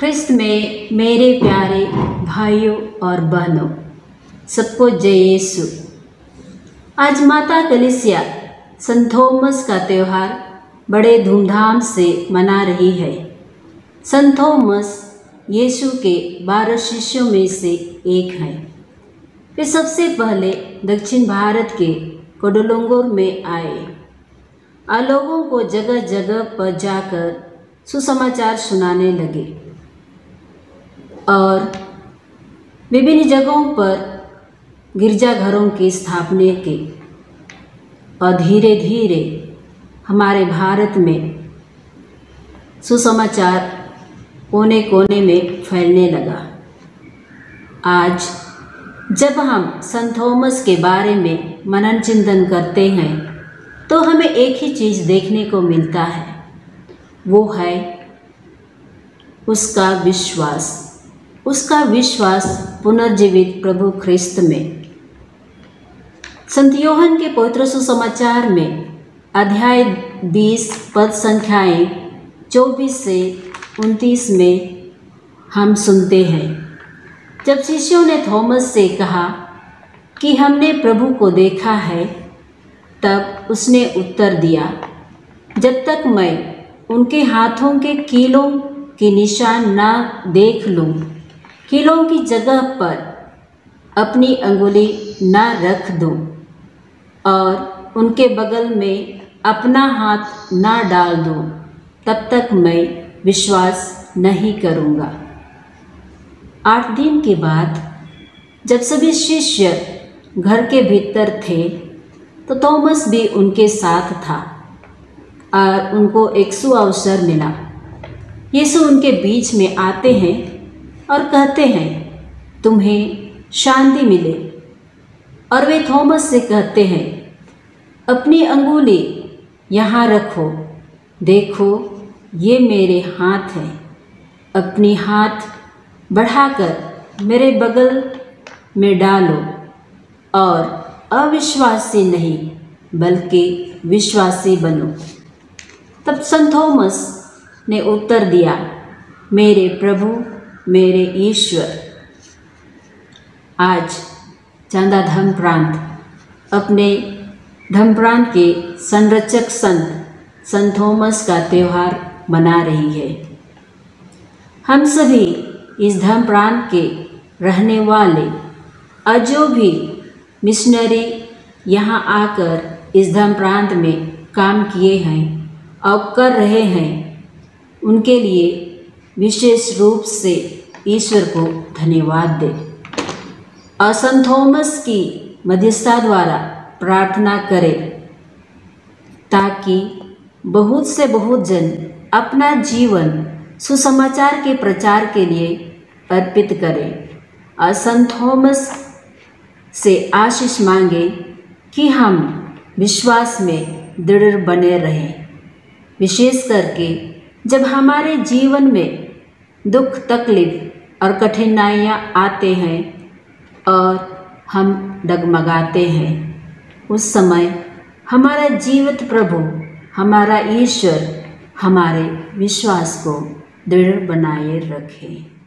ख्रिस्त में मेरे प्यारे भाइयों और बहनों, सबको जय यीशु। आज माता कलीसिया संत थोमस का त्यौहार बड़े धूमधाम से मना रही है। संत थोमस यीशु के 12 शिष्यों में से एक हैं। वे सबसे पहले दक्षिण भारत के कोडोलुंगोर में आए और लोगों को जगह जगह पर जाकर सुसमाचार सुनाने लगे और विभिन्न जगहों पर गिरजाघरों की स्थापना की और धीरे धीरे हमारे भारत में सुसमाचार कोने कोने में फैलने लगा। आज जब हम संत थोमस के बारे में मनन चिंतन करते हैं तो हमें एक ही चीज़ देखने को मिलता है, वो है उसका विश्वास। उसका विश्वास पुनर्जीवित प्रभु ख्रिस्त में। संत यूहन्ना के पवित्र सुसमाचार में अध्याय 20 पद संख्याएँ 24 से 29 में हम सुनते हैं, जब शिष्यों ने थॉमस से कहा कि हमने प्रभु को देखा है, तब उसने उत्तर दिया, जब तक मैं उनके हाथों के कीलों के निशान ना देख लूँ, कीलों की जगह पर अपनी अंगुली ना रख दूँ और उनके बगल में अपना हाथ ना डाल दूँ, तब तक मैं विश्वास नहीं करूँगा। 8 दिन के बाद जब सभी शिष्य घर के भीतर थे तो थॉमस भी उनके साथ था और उनको एक सुअवसर मिला। यीशु उनके बीच में आते हैं और कहते हैं, तुम्हें शांति मिले। और वे थॉमस से कहते हैं, अपनी अंगुली यहाँ रखो, देखो ये मेरे हाथ हैं, अपनी हाथ बढ़ाकर मेरे बगल में डालो और अविश्वासी नहीं बल्कि विश्वासी बनो। तब संत थॉमस ने उत्तर दिया, मेरे प्रभु, मेरे ईश्वर। आज चांदा धर्म प्रांत अपने धर्म प्रांत के संरक्षक संत थॉमस का त्यौहार मना रही है। हम सभी इस धर्म प्रांत के रहने वाले और जो भी मिशनरी यहाँ आकर इस धर्म प्रांत में काम किए हैं और कर रहे हैं, उनके लिए विशेष रूप से ईश्वर को धन्यवाद दे और संत थॉमस की मध्यस्थता द्वारा प्रार्थना करें ताकि बहुत से बहुत जन अपना जीवन सुसमाचार के प्रचार के लिए अर्पित करें और संत थॉमस से आशीष मांगे कि हम विश्वास में दृढ़ बने रहें, विशेष करके जब हमारे जीवन में दुख तकलीफ और कठिनाइयाँ आते हैं और हम डगमगाते हैं, उस समय हमारा जीवित प्रभु, हमारा ईश्वर हमारे विश्वास को दृढ़ बनाए रखे।